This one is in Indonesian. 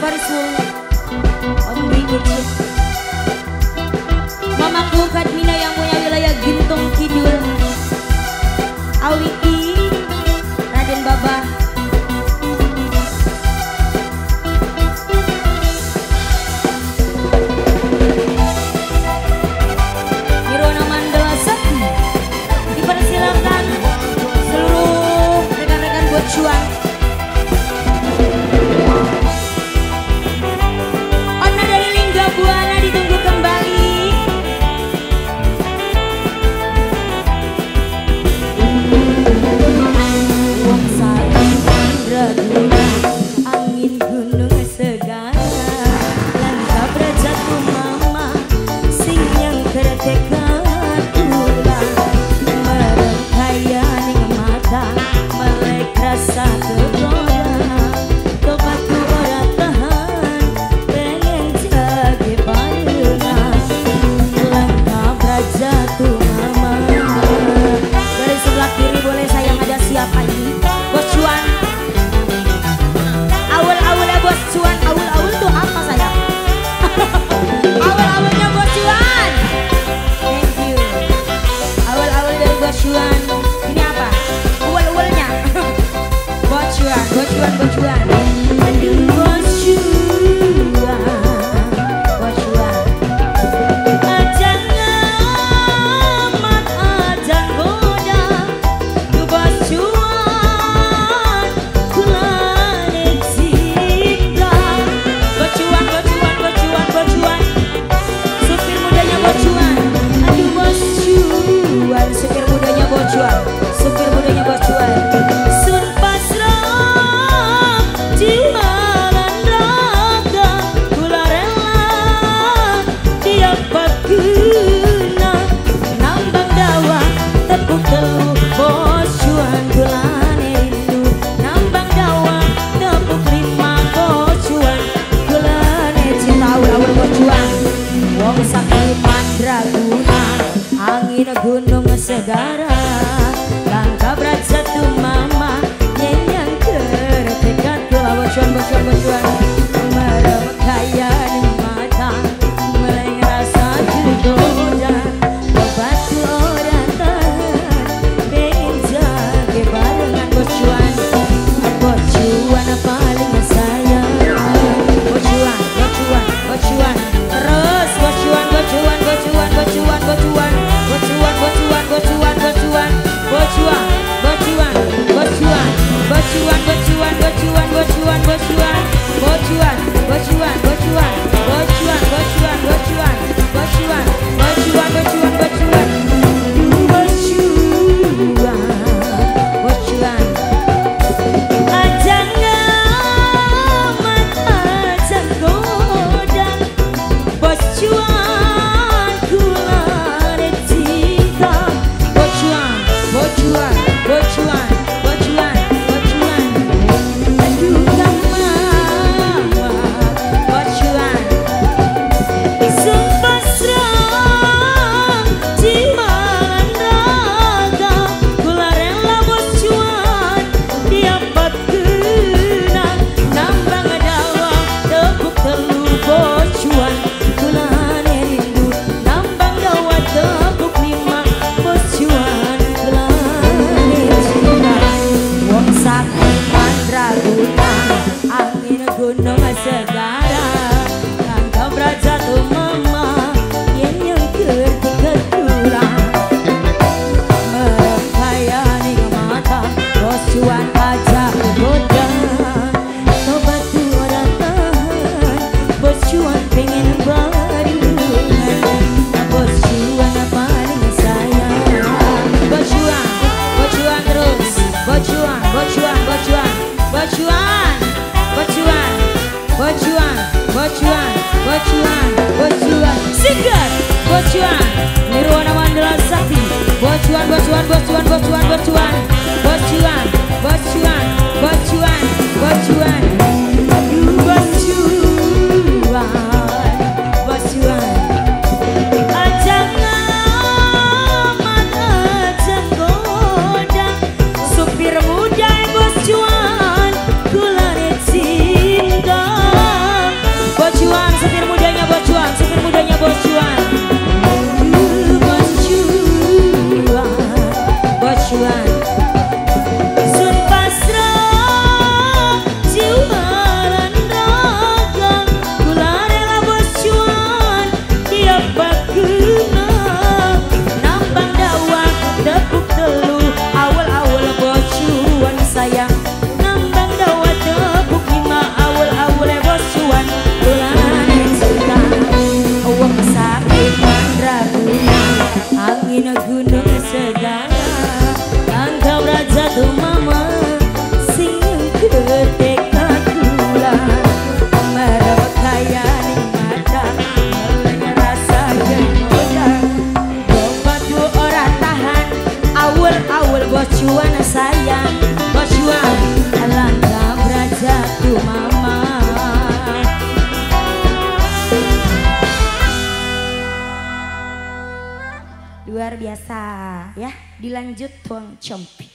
Singer, bocuan, Nirwana Mandala Sakti, bocuan. Supir muda bos cuan, ku lari cinta. Luar biasa ya. Dilanjut Tuang Compi.